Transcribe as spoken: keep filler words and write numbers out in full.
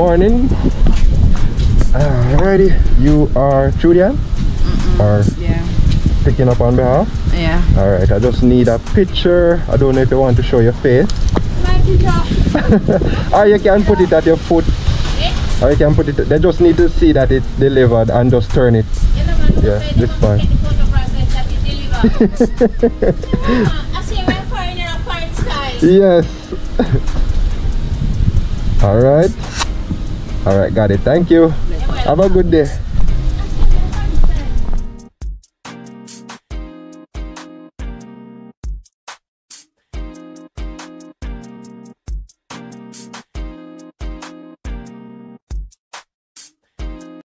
morning. Alrighty, you are Julian? Mm-mm. Or yeah. Picking up on behalf? Yeah. Alright, I just need a picture. I don't know if you want to show your face. My picture. Or you can put it at your foot. Eh? Or you can put it, they just need to see that it's delivered and just turn it. Yeah, yeah this part. I say we're foreigner and foreign style. Yes. All right, all right, got it. Thank you. Have a good day.